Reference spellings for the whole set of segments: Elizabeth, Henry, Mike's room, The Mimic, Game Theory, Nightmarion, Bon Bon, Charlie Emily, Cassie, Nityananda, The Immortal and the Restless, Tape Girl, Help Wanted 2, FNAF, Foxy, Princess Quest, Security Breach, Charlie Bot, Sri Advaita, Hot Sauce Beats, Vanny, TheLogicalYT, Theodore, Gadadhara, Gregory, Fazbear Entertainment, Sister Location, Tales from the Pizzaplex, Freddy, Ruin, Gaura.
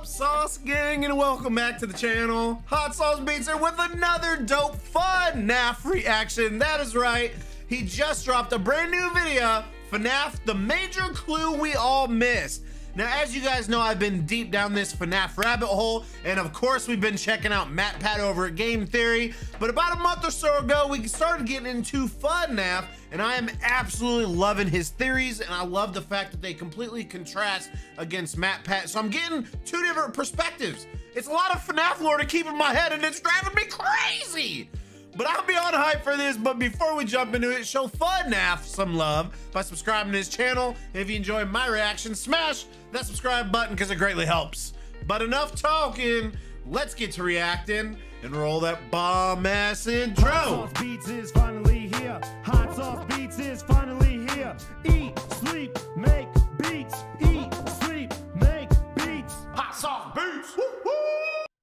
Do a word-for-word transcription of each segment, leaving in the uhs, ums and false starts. up, Sauce Gang, and welcome back to the channel. Hot Sauce Beats here with another dope FuhNaff reaction. That is right, he just dropped a brand new video, FNAF, the major clue we all missed. Now, as you guys know, I've been deep down this FNAF rabbit hole, and of course, we've been checking out MatPat over at Game Theory, but about a month or so ago, we started getting into FuhNaff, and I am absolutely loving his theories, and I love the fact that they completely contrast against MatPat, so I'm getting two different perspectives. It's a lot of FNAF lore to keep in my head, and it's driving me crazy! But I'll be on hype for this. But before we jump into it, show FuhNaff some love by subscribing to his channel. And if you enjoy my reaction, smash that subscribe button because it greatly helps. But enough talking, let's get to reacting and roll that bomb ass intro. Hot Sauce Beats is finally here. Hot Sauce Beats is finally here. Eat, sleep, make beats. Eat, sleep, make beats. Hot Sauce Beats. Woo woo.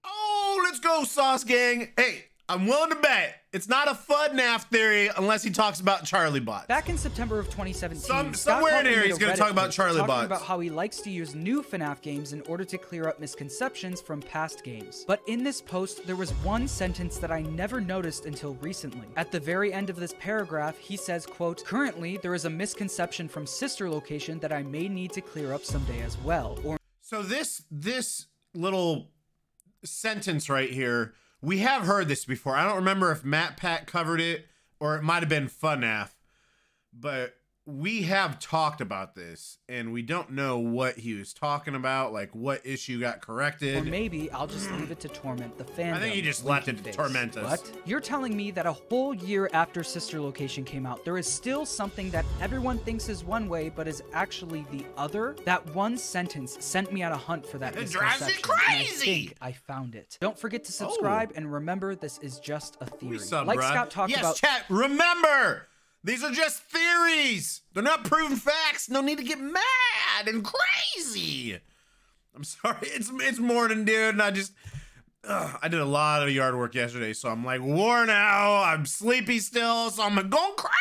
Oh, let's go, Sauce Gang. Hey. I'm willing to bet it's not a FuhNaff theory unless he talks about Charlie Bot. Back in September of twenty seventeen, Some, somewhere in here he's going to talk about Charlie Bot. Talking about how he likes to use new FNAF games in order to clear up misconceptions from past games. But in this post, there was one sentence that I never noticed until recently. At the very end of this paragraph, he says, quote, "Currently, there is a misconception from Sister Location that I may need to clear up someday as well." Or so this this little sentence right here. We have heard this before. I don't remember if MatPat covered it or it might have been FuhNaff, but we have talked about this and we don't know what he was talking about, like what issue got corrected. Or maybe I'll just leave it to torment the fandom. I think you just left it to torment us. What? You're telling me that a whole year after Sister Location came out, there is still something that everyone thinks is one way, but is actually the other? That one sentence sent me on a hunt for that misconception. It drives me crazy! And I think I found it. Don't forget to subscribe, oh. and remember, this is just a theory. Sub, like bruh. Scott talked yes, about- Yes, chat, remember! These are just theories. They're not proven facts. No need to get mad and crazy. I'm sorry. It's it's morning, dude. And I just, ugh, I did a lot of yard work yesterday. So I'm like worn out. I'm sleepy still. So I'm going crazy.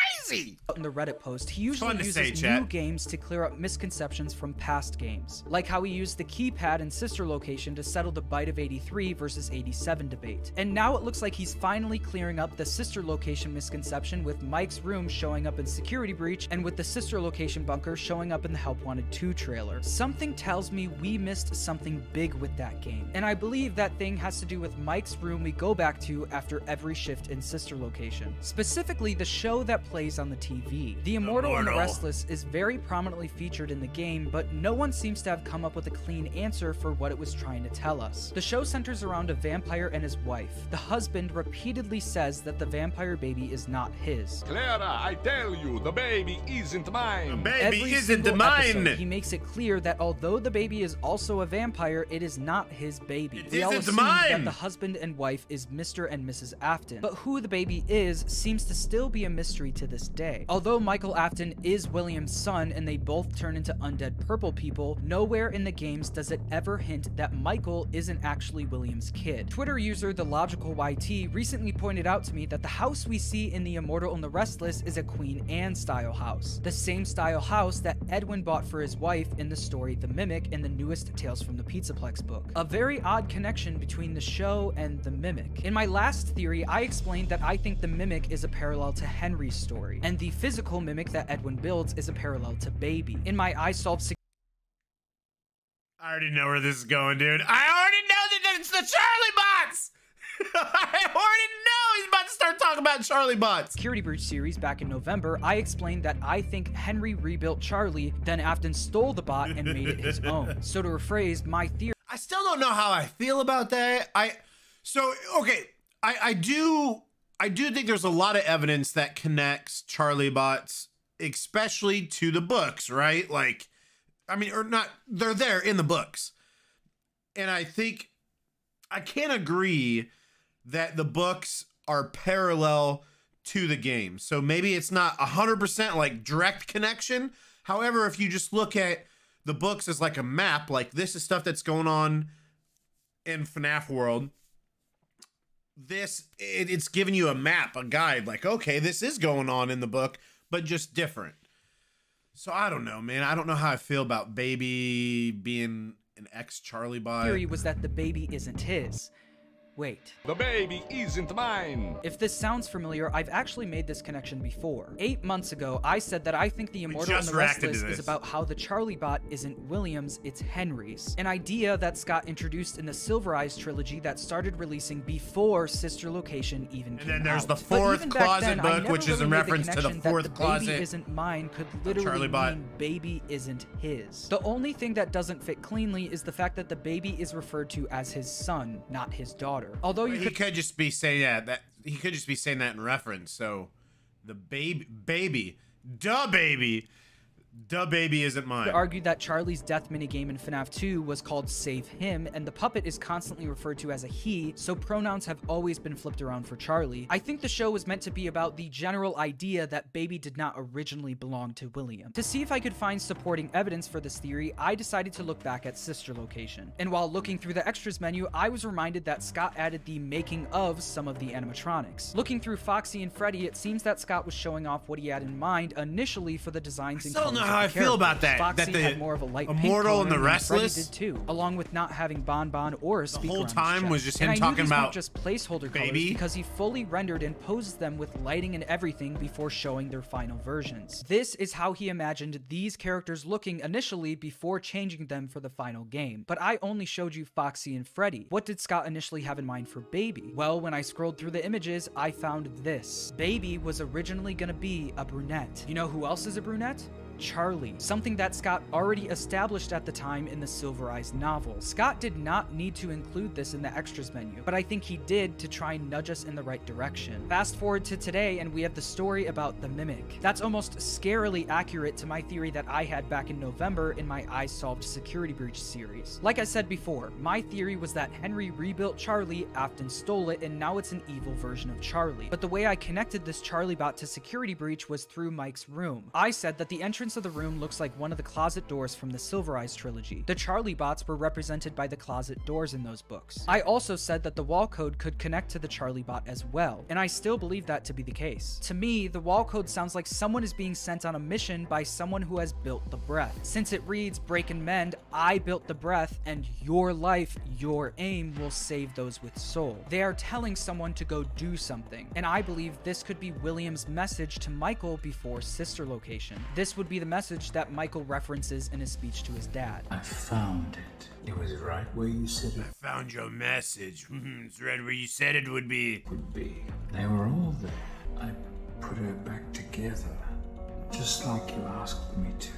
In the Reddit post, he usually uses say, new chat. games to clear up misconceptions from past games. Like how he used the keypad in Sister Location to settle the Bite of eighty-three versus eighty-seven debate. And now it looks like he's finally clearing up the Sister Location misconception with Mike's Room showing up in Security Breach and with the Sister Location bunker showing up in the Help Wanted two trailer. Something tells me we missed something big with that game. And I believe that thing has to do with Mike's Room we go back to after every shift in Sister Location. Specifically, the show that plays on the T V. The Immortal and the Restless is very prominently featured in the game, but no one seems to have come up with a clean answer for what it was trying to tell us. The show centers around a vampire and his wife. The husband repeatedly says that the vampire baby is not his. Clara, I tell you, the baby isn't mine. The baby Every isn't mine. Episode, he makes it clear that although the baby is also a vampire, it is not his baby. It we isn't mine. That the husband and wife is Mister and Missus Afton, but who the baby is seems to still be a mystery to this day. Although Michael Afton is William's son and they both turn into undead purple people, nowhere in the games does it ever hint that Michael isn't actually William's kid. Twitter user TheLogicalYT recently pointed out to me that the house we see in The Immortal and the Restless is a Queen Anne style house, the same style house that Edwin bought for his wife in the story The Mimic in the newest Tales from the Pizzaplex book. A very odd connection between the show and The Mimic. In my last theory, I explained that I think The Mimic is a parallel to Henry's story, and the physical mimic that Edwin builds is a parallel to Baby. In my I Solve Security I already know where this is going, dude. I already know that it's the Charlie Bots! I already know he's about to start talking about Charlie Bot. Security Breach series back in November, I explained that I think Henry rebuilt Charlie, then Afton stole the bot and made it his own. So to rephrase my theory, I still don't know how I feel about that. I, so, okay, I, I do, I do think there's a lot of evidence that connects Charlie Bots, especially to the books, right? Like, I mean, or not, they're there in the books. And I think I can't agree that the books are parallel to the game. So maybe it's not one hundred percent like direct connection. However, if you just look at the books as like a map, like this is stuff that's going on in FNAF world. This, it, it's giving you a map, a guide, like, okay, this is going on in the book, but just different. So I don't know, man. I don't know how I feel about Baby being an ex-Charlie Bot. Theory was that the baby isn't his. Wait. The baby isn't mine. If this sounds familiar, I've actually made this connection before. Eight months ago, I said that I think The Immortal and the Restless is about how the Charlie Bot isn't William's, it's Henry's. An idea that Scott introduced in the Silver Eyes trilogy that started releasing before Sister Location even came out. And then there's The Fourth Closet book, which is in reference to The Fourth Closet. The baby isn't mine could literally mean baby isn't his. The only thing that doesn't fit cleanly is the fact that the baby is referred to as his son, not his daughter. Although you he could, could just be saying yeah, that he could just be saying that in reference. So the baby, baby, duh, baby, duh, baby isn't mine. He argued that Charlie's death minigame in FNAF two was called Save Him, and the puppet is constantly referred to as a he, so pronouns have always been flipped around for Charlie. I think the show was meant to be about the general idea that baby did not originally belong to William. To see if I could find supporting evidence for this theory, I decided to look back at Sister Location. And while looking through the extras menu, I was reminded that Scott added the making of some of the animatronics. Looking through Foxy and Freddy, it seems that Scott was showing off what he had in mind initially for the designs and colors. How I feel about that. Foxy that the had more of a light Immortal and the Restless did too, along with not having Bon Bon or a speaker. The whole time was just him and talking about just placeholder baby colors because he fully rendered and posed them with lighting and everything before showing their final versions. This is how he imagined these characters looking initially before changing them for the final game. But I only showed you Foxy and Freddy. What did Scott initially have in mind for Baby? Well, when I scrolled through the images, I found this. Baby was originally gonna be a brunette. You know who else is a brunette? Charlie, something that Scott already established at the time in the Silver Eyes novel. Scott did not need to include this in the extras menu, but I think he did to try and nudge us in the right direction. Fast forward to today and we have the story about The Mimic. That's almost scarily accurate to my theory that I had back in November in my I Solved Security Breach series. Like I said before, my theory was that Henry rebuilt Charlie, Afton stole it, and now it's an evil version of Charlie. But the way I connected this Charlie Bot to Security Breach was through Mike's Room. I said that the entrance of the room looks like one of the closet doors from the Silver Eyes trilogy. The Charlie Bots were represented by the closet doors in those books. I also said that the wall code could connect to the Charlie Bot as well, and I still believe that to be the case. To me, the wall code sounds like someone is being sent on a mission by someone who has built the breath. Since it reads, break and mend, I built the breath, and your life, your aim will save those with soul. They are telling someone to go do something, and I believe this could be William's message to Michael before Sister Location. This would be the message that Michael references in his speech to his dad. I found it. It was right where you said it. I found your message. It's right where you said it would be. Would be. They were all there. I put it back together, just like you asked me to.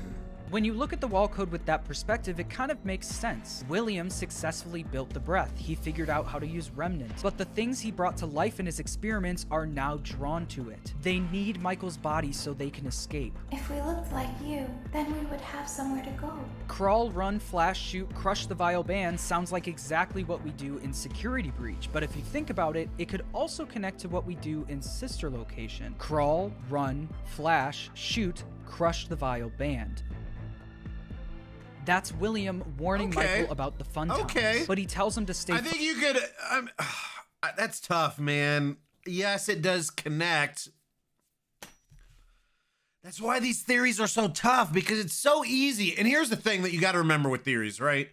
When you look at the wall code with that perspective, it kind of makes sense. William successfully built the breath. He figured out how to use remnants, but the things he brought to life in his experiments are now drawn to it. They need Michael's body so they can escape. If we looked like you, then we would have somewhere to go. Crawl, run, flash, shoot, crush the vile band sounds like exactly what we do in Security Breach, but if you think about it, it could also connect to what we do in Sister Location. Crawl, run, flash, shoot, crush the vile band. That's William warning okay. Michael about the fun times, okay. But he tells him to stay. I think you could. Um, that's tough, man. Yes, it does connect. That's why these theories are so tough, because it's so easy. And here's the thing that you got to remember with theories, right?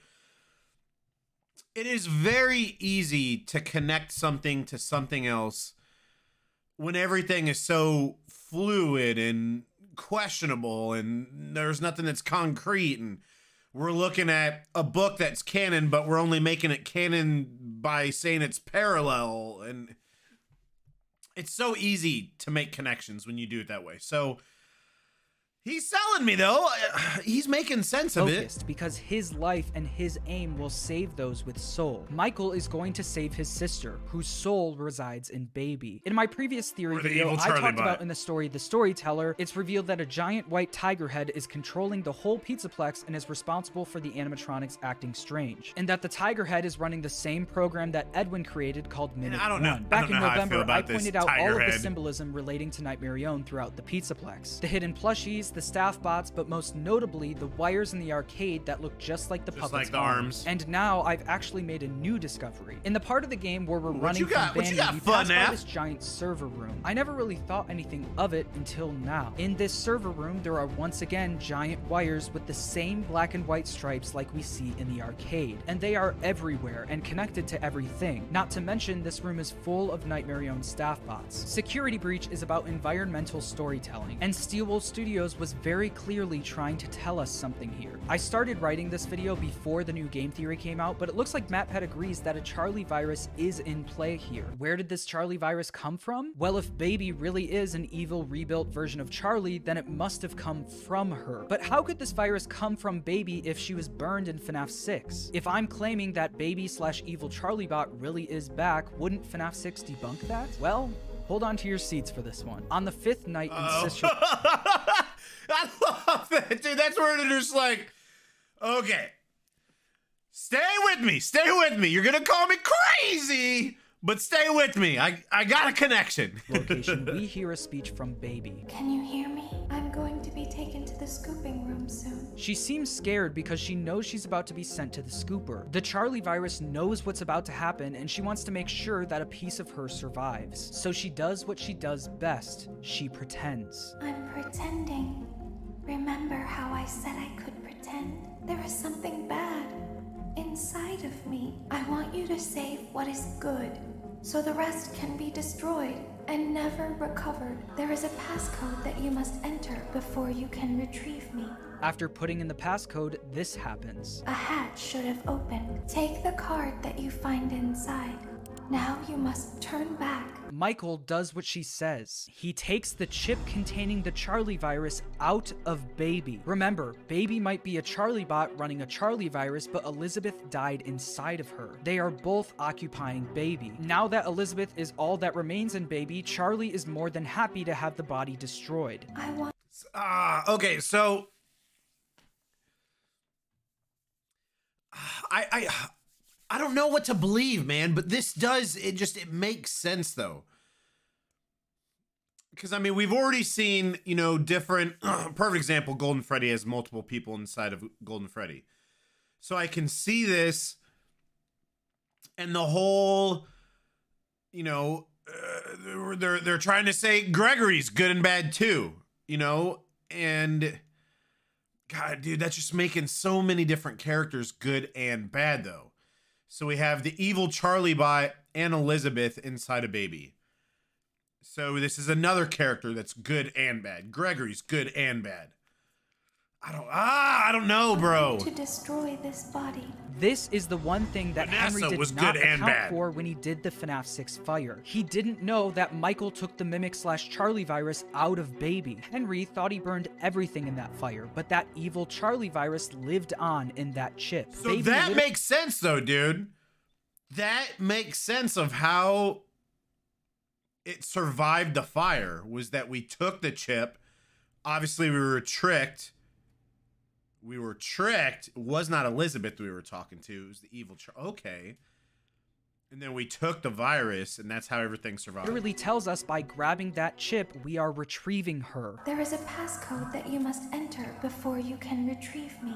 It is very easy to connect something to something else when everything is so fluid and questionable, and there's nothing that's concrete, and we're looking at a book that's canon, but we're only making it canon by saying it's parallel. And it's so easy to make connections when you do it that way. So he's selling me, though. He's making sense of it. Because his life and his aim will save those with soul. Michael is going to save his sister, whose soul resides in Baby. In my previous theory video, I talked about in the story The Storyteller, it's revealed that a giant white tiger head is controlling the whole Pizzaplex and is responsible for the animatronics acting strange. And that the tiger head is running the same program that Edwin created called Mimic. I don't know. Back in November, I pointed out all of the symbolism relating to Nightmare Own throughout the Pizzaplex. The hidden plushies, the staff bots, but most notably the wires in the arcade that look just like the just puppet's like the arms. arms. And now I've actually made a new discovery. In the part of the game where we're what running you got? from Bandy, we passed by this giant server room. I never really thought anything of it until now. In this server room, there are once again giant wires with the same black and white stripes like we see in the arcade. And they are everywhere and connected to everything. Not to mention, this room is full of Nightmare-owned staff bots. Security Breach is about environmental storytelling, and Steel Wool Studios was very clearly trying to tell us something here. I started writing this video before the new Game Theory came out, but it looks like MatPat agrees that a Charlie virus is in play here. Where did this Charlie virus come from? Well, if Baby really is an evil rebuilt version of Charlie, then it must have come from her. But how could this virus come from Baby if she was burned in FNAF six? If I'm claiming that Baby slash evil Charlie bot really is back, wouldn't FNAF six debunk that? Well, hold on to your seats for this one. On the fifth night in uh -oh. Sister... I love that, dude. That's where they're just like, okay, stay with me. Stay with me. You're going to call me crazy, but stay with me. I, I got a connection. Location, we hear a speech from Baby. Can you hear me? I'm going to be taken to the scooping room soon. She seems scared because she knows she's about to be sent to the scooper. The Charlie virus knows what's about to happen and she wants to make sure that a piece of her survives. So she does what she does best. She pretends. I'm pretending. Remember how I said I could pretend? There is something bad inside of me. I want you to save what is good, so the rest can be destroyed and never recovered. There is a passcode that you must enter before you can retrieve me. After putting in the passcode, this happens. A hatch should have opened. Take the card that you find inside. Now you must turn back. Michael does what she says. He takes the chip containing the Charlie virus out of Baby. Remember, Baby might be a Charlie bot running a Charlie virus, but Elizabeth died inside of her. They are both occupying Baby. Now that Elizabeth is all that remains in Baby, Charlie is more than happy to have the body destroyed. I want... Ah, uh, okay, so... I... I... I don't know what to believe, man, but this does, it just, it makes sense, though. Because, I mean, we've already seen, you know, different, uh, perfect example, Golden Freddy has multiple people inside of Golden Freddy. So I can see this, and the whole, you know, uh, they're, they're trying to say Gregory's good and bad, too, you know, and... God, dude, that's just making so many different characters good and bad, though. So we have the evil Charlie bot and Elizabeth inside a Baby. So this is another character that's good and bad. Gregory's good and bad. I don't ah, I don't know, bro. To destroy this body. This is the one thing that Vanessa Henry did was not good and account bad. for when he did the FNAF six fire. He didn't know that Michael took the Mimic slash Charlie virus out of Baby. Henry thought he burned everything in that fire, but that evil Charlie virus lived on in that chip. So Baby that makes sense though, dude. That makes sense of how it survived the fire, was that we took the chip. Obviously we were tricked. We were tricked. It was not Elizabeth we were talking to. It was the evil Charlie. Okay. And then we took the virus, and that's how everything survived. It really tells us by grabbing that chip, we are retrieving her. There is a passcode that you must enter before you can retrieve me.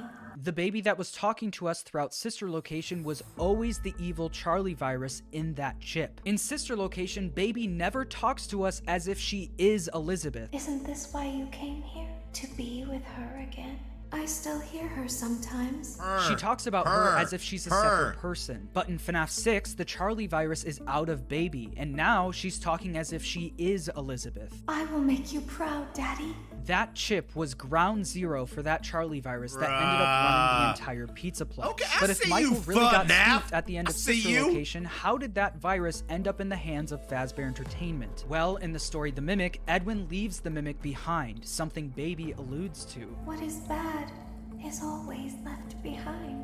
The Baby that was talking to us throughout Sister Location was always the evil Charlie virus in that chip. In Sister Location, Baby never talks to us as if she is Elizabeth. Isn't this why you came here? To be with her again? I still hear her sometimes. Her, she talks about her, her as if she's a her. separate person. But in FNAF six, the Charlie virus is out of Baby, and now she's talking as if she is Elizabeth. I will make you proud, Daddy. That chip was ground zero for that Charlie virus Bruh. that ended up running the entire Pizzaplex. Okay, I but if see Michael you, really got scooped at the end of Sister you. Location, how did that virus end up in the hands of Fazbear Entertainment? Well, in the story The Mimic, Edwin leaves the Mimic behind, something Baby alludes to. What is bad is always left behind.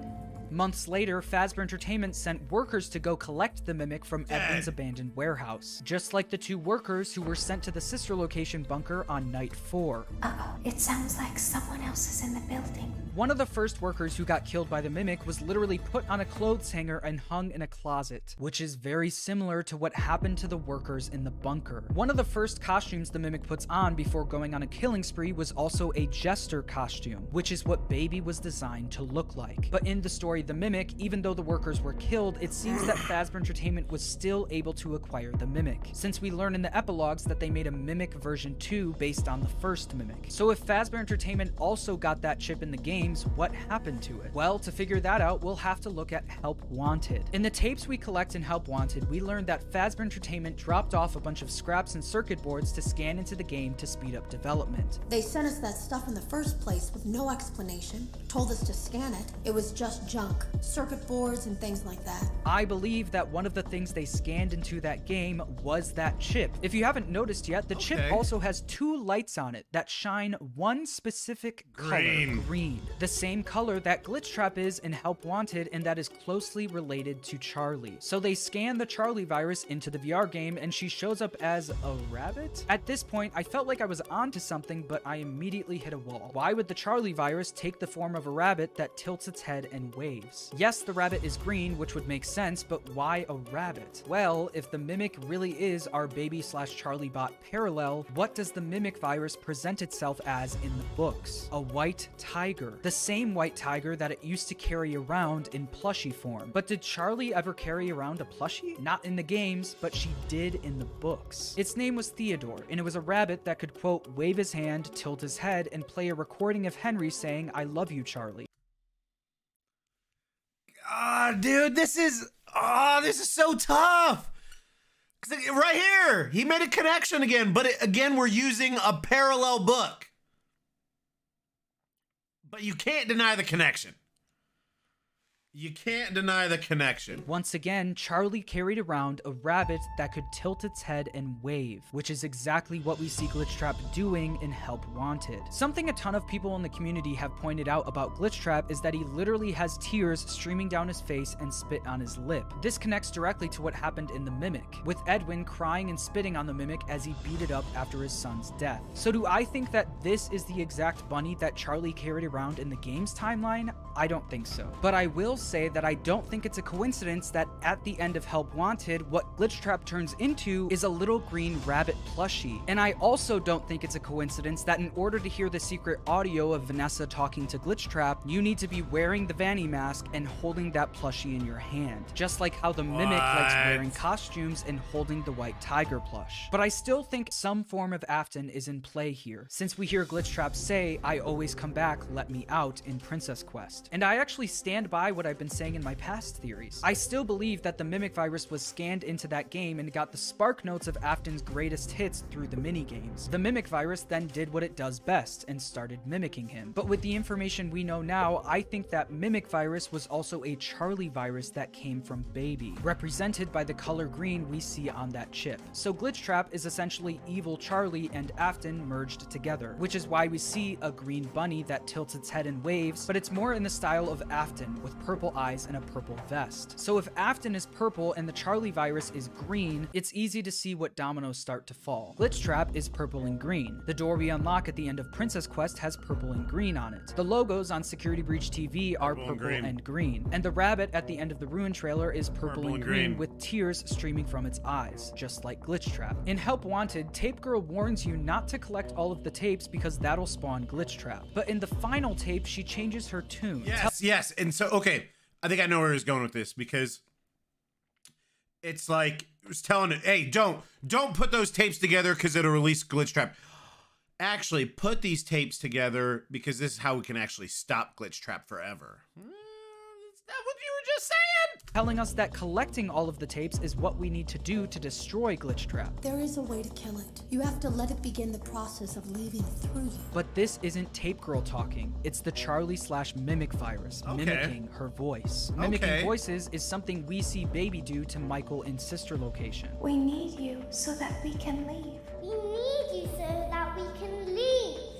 Months later, Fazbear Entertainment sent workers to go collect the Mimic from Dead. Edwin's abandoned warehouse, just like the two workers who were sent to the Sister Location bunker on night four. Uh-oh, it sounds like someone else is in the building. One of the first workers who got killed by the Mimic was literally put on a clothes hanger and hung in a closet, which is very similar to what happened to the workers in the bunker. One of the first costumes the Mimic puts on before going on a killing spree was also a jester costume, which is what Baby was designed to look like. But in the story The Mimic, even though the workers were killed, it seems that Fazbear Entertainment was still able to acquire the Mimic, since we learn in the epilogues that they made a Mimic version two based on the first Mimic. So if Fazbear Entertainment also got that chip in the games, what happened to it? Well, to figure that out, we'll have to look at Help Wanted. In the tapes we collect in Help Wanted, we learned that Fazbear Entertainment dropped off a bunch of scraps and circuit boards to scan into the game to speed up development. They sent us that stuff in the first place with no explanation, told us to scan it. It was just junk, circuit boards and things like that. I believe that one of the things they scanned into that game was that chip. If you haven't noticed yet, the okay. chip also has two lights on it that shine one specific green. color, green, the same color that Glitchtrap is in Help Wanted, and that is closely related to Charlie. So they scan the Charlie virus into the V R game and she shows up as a rabbit? At this point, I felt like I was onto something, but I immediately hit a wall. Why would the Charlie virus take the form of a rabbit that tilts its head and waves? Yes, the rabbit is green, which would make sense, but why a rabbit? Well, if the Mimic really is our Baby slash Charlie Bot parallel, what does the Mimic virus present itself as in the books? A white tiger. The same white tiger that it used to carry around in plushie form. But did Charlie ever carry around a plushie? Not in the games, but she did in the books. Its name was Theodore, and it was a rabbit that could, quote, wave his hand, tilt his head, and play a recording of Henry saying, "I love you, Charlie." Ah, dude, this is... Ah, oh, this is so tough! Right here! He made a connection again, but it, again, we're using a parallel book. But you can't deny the connection. You can't deny the connection. Once again, Charlie carried around a rabbit that could tilt its head and wave, which is exactly what we see Glitchtrap doing in Help Wanted. Something a ton of people in the community have pointed out about Glitchtrap is that he literally has tears streaming down his face and spit on his lip. This connects directly to what happened in The Mimic, with Edwin crying and spitting on the Mimic as he beat it up after his son's death. So do I think that this is the exact bunny that Charlie carried around in the game's timeline? I don't think so. But I will say that I don't think it's a coincidence that at the end of Help Wanted, what Glitchtrap turns into is a little green rabbit plushie. And I also don't think it's a coincidence that in order to hear the secret audio of Vanessa talking to Glitchtrap, you need to be wearing the Vanny mask and holding that plushie in your hand. Just like how the Mimic what? likes wearing costumes and holding the white tiger plush. But I still think some form of Afton is in play here, since we hear Glitchtrap say, "I always come back, let me out," in Princess Quest. And I actually stand by what I've been saying in my past theories. I still believe that the Mimic virus was scanned into that game and got the spark notes of Afton's greatest hits through the minigames. The Mimic virus then did what it does best and started mimicking him. But with the information we know now, I think that Mimic virus was also a Charlie virus that came from Baby, represented by the color green we see on that chip. So Glitchtrap is essentially evil Charlie and Afton merged together, which is why we see a green bunny that tilts its head and waves, but it's more in the style of Afton, with purple eyes and a purple vest. So if Afton is purple and the Charlie virus is green, it's easy to see what dominoes start to fall. Glitchtrap is purple and green. The door we unlock at the end of Princess Quest has purple and green on it. The logos on Security Breach T V are purple, purple and, green. and green. And the rabbit at the end of the Ruin trailer is purple, purple and, and green, green with tears streaming from its eyes, just like Glitchtrap. In Help Wanted, Tape Girl warns you not to collect all of the tapes because that'll spawn Glitchtrap. But in the final tape, she changes her tune. Yes, yes, and so, okay. I think I know where he's going with this, because it's like it was telling it, hey, don't don't put those tapes together because it'll release Glitchtrap. Actually, put these tapes together because this is how we can actually stop Glitchtrap forever. Is that what you were just saying? Telling us that collecting all of the tapes is what we need to do to destroy Glitchtrap. There is a way to kill it. You have to let it begin the process of leaving through you. But this isn't Tape Girl talking. It's the Charlie slash Mimic virus okay. mimicking her voice. Mimicking okay. voices is something we see Baby do to Michael in Sister Location. We need you so that we can leave. We need you so that we can leave.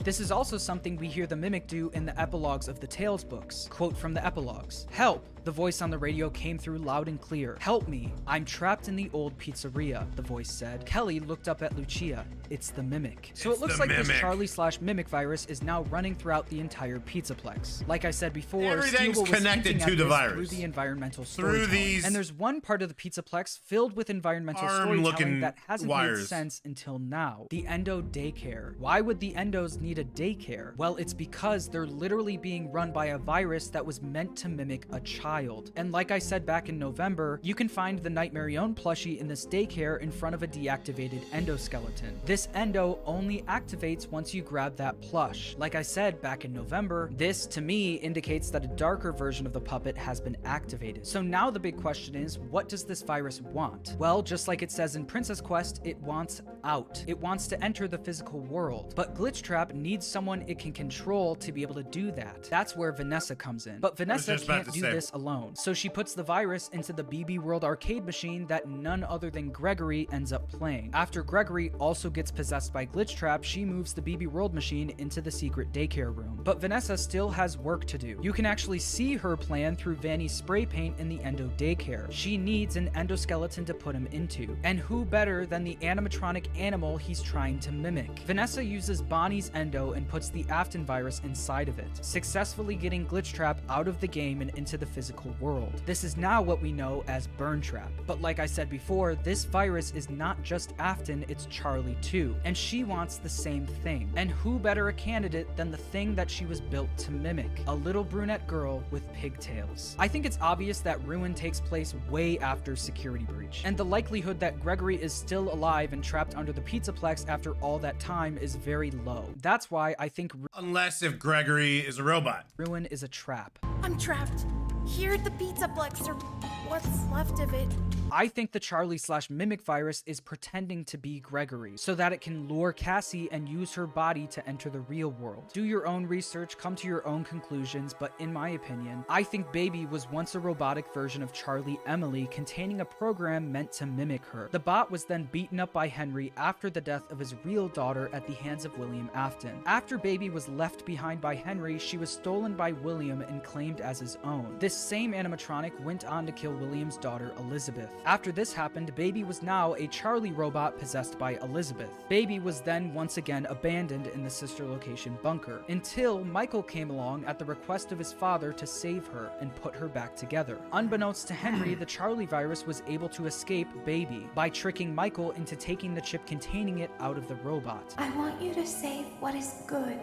This is also something we hear the Mimic do in the epilogues of the Tales books. Quote from the epilogues: "Help! The voice on the radio came through loud and clear. "Help me. I'm trapped in the old pizzeria," the voice said. Kelly looked up at Lucia. It's the Mimic. So it's it looks like mimic. This Charlie slash Mimic virus is now running throughout the entire Pizzaplex. Like I said before, everything's Steel connected was to the virus. Through the environmental storytelling. These and there's one part of the Pizzaplex filled with environmental storytelling that hasn't wires. made sense until now. The Endo Daycare. Why would the Endos need a daycare? Well, it's because they're literally being run by a virus that was meant to mimic a child. And like I said back in November, you can find the Nightmarion plushie in this daycare in front of a deactivated endoskeleton. This endo only activates once you grab that plush. Like I said back in November, this to me indicates that a darker version of the puppet has been activated. So now the big question is, what does this virus want? Well, just like it says in Princess Quest, it wants out. It wants to enter the physical world. But Glitchtrap needs someone it can control to be able to do that. That's where Vanessa comes in. But Vanessa can't do this alone. So she puts the virus into the B B World arcade machine that none other than Gregory ends up playing. After Gregory also gets possessed by Glitchtrap, she moves the B B World machine into the secret daycare room. But Vanessa still has work to do. You can actually see her plan through Vanny's spray paint in the Endo Daycare. She needs an endoskeleton to put him into. And who better than the animatronic animal he's trying to mimic? Vanessa uses Bonnie's Endo and puts the Afton virus inside of it, successfully getting Glitchtrap out of the game and into the physical world. This is now what we know as Burn Trap. But like I said before, this virus is not just Afton, it's Charlie too. And she wants the same thing. And who better a candidate than the thing that she was built to mimic? A little brunette girl with pigtails. I think it's obvious that Ruin takes place way after Security Breach. And the likelihood that Gregory is still alive and trapped under the Pizzaplex after all that time is very low. That's why I think Ru- Unless if Gregory is a robot. Ruin is a trap. I'm trapped. Here at the Pizzaplex, or what's left of it. I think the Charlie slash Mimic virus is pretending to be Gregory so that it can lure Cassie and use her body to enter the real world. Do your own research, come to your own conclusions, but in my opinion, I think Baby was once a robotic version of Charlie Emily containing a program meant to mimic her. The bot was then beaten up by Henry after the death of his real daughter at the hands of William Afton. After Baby was left behind by Henry, she was stolen by William and claimed as his own. This same animatronic went on to kill William's daughter Elizabeth. After this happened, Baby was now a Charlie robot possessed by Elizabeth. Baby was then once again abandoned in the Sister Location bunker, until Michael came along at the request of his father to save her and put her back together. Unbeknownst to Henry, the Charlie virus was able to escape Baby by tricking Michael into taking the chip containing it out of the robot. I want you to save what is good,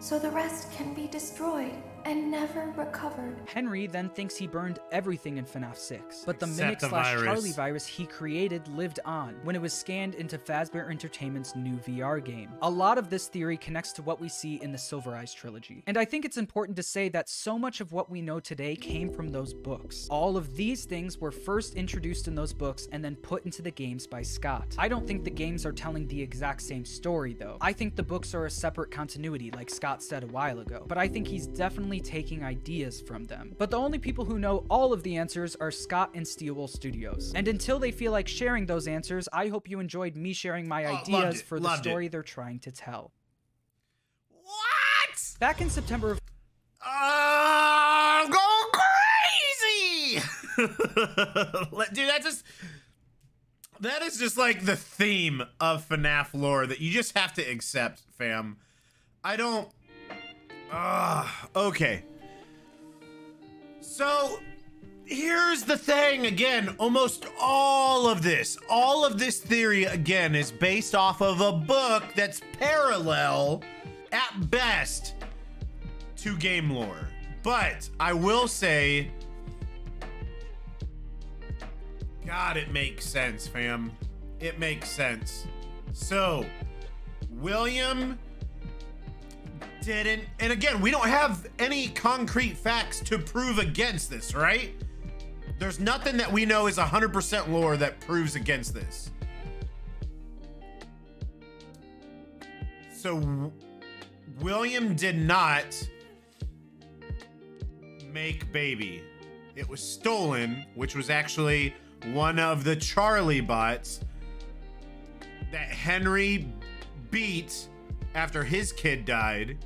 so the rest can be destroyed and never recovered. Henry then thinks he burned everything in FNAF six, but the Mimic slash Charlie virus he created lived on when it was scanned into Fazbear Entertainment's new V R game. A lot of this theory connects to what we see in the Silver Eyes trilogy, and I think it's important to say that so much of what we know today came from those books. All of these things were first introduced in those books and then put into the games by Scott. I don't think the games are telling the exact same story though. I think the books are a separate continuity like Scott said a while ago, but I think he's definitely taking ideas from them. But the only people who know all of the answers are Scott and Steel Wool Studios. And until they feel like sharing those answers, I hope you enjoyed me sharing my oh, ideas for the loved story it. they're trying to tell. What? Back in September of... Uh, go crazy! Dude, that just... That is just like the theme of FNAF lore that you just have to accept, fam. I don't... Ah, uh, okay. So here's the thing again, almost all of this, all of this theory again is based off of a book that's parallel at best to game lore. But I will say, God, it makes sense, fam. It makes sense. So William didn't, and again, we don't have any concrete facts to prove against this, right? There's nothing that we know is one hundred percent lore that proves against this. So William did not make Baby. It was stolen, which was actually one of the Charlie bots that Henry beat after his kid died.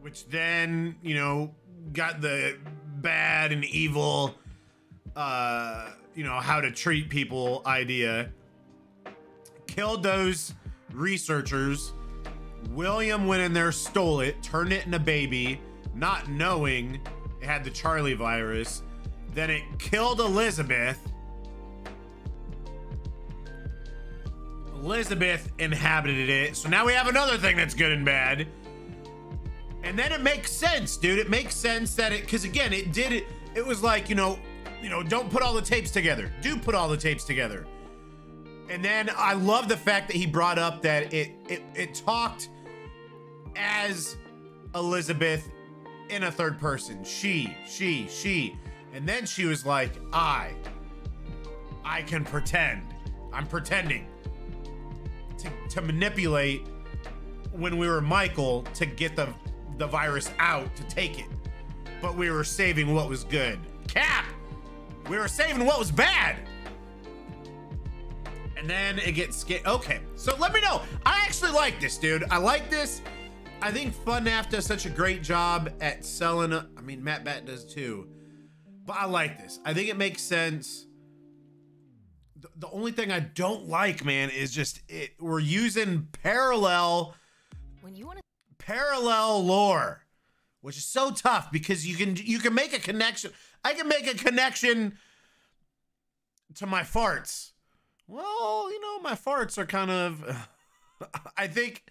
which then, you know, got the bad and evil, uh, you know, how to treat people idea. Killed those researchers. William went in there, stole it, turned it into Baby, not knowing it had the Charlie virus. Then it killed Elizabeth. Elizabeth inhabited it. So now we have another thing that's good and bad. And then it makes sense, dude. It makes sense that it, because again, it did it. It was like, you know, you know, don't put all the tapes together. Do put all the tapes together. And then I love the fact that he brought up that it it, it talked as Elizabeth in a third person. She, she, she. And then she was like, I, I can pretend. I'm pretending to, to manipulate when we were Michael to get the, the virus out, to take it. But we were saving what was good. Cap! We were saving what was bad. And then it gets scared. Okay, so let me know. I actually like this, dude. I like this. I think FuhNaff does such a great job at selling. A, I mean, MatPat does too. But I like this. I think it makes sense. The, the only thing I don't like, man, is just it. We're using parallel, when you wanna parallel lore, which is so tough because you can you can make a connection. I can make a connection to my farts. Well, you know, my farts are kind of, I think,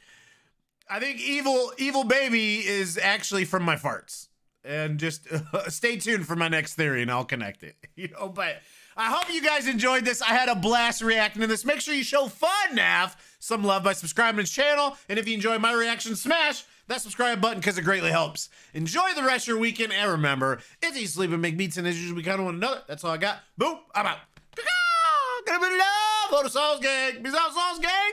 I think evil, evil Baby is actually from my farts, and just uh, stay tuned for my next theory and I'll connect it, you know, but I hope you guys enjoyed this. I had a blast reacting to this. Make sure you show FuhNaff some love by subscribing to his channel. And if you enjoy my reaction, smash that subscribe button because it greatly helps. Enjoy the rest of your weekend. And remember, if you sleep and make beats and issues, we kind of one another. That's all I got. Boom. I'm out. Gonna be love. Hold the sauce gang. Peace out, sauce gang.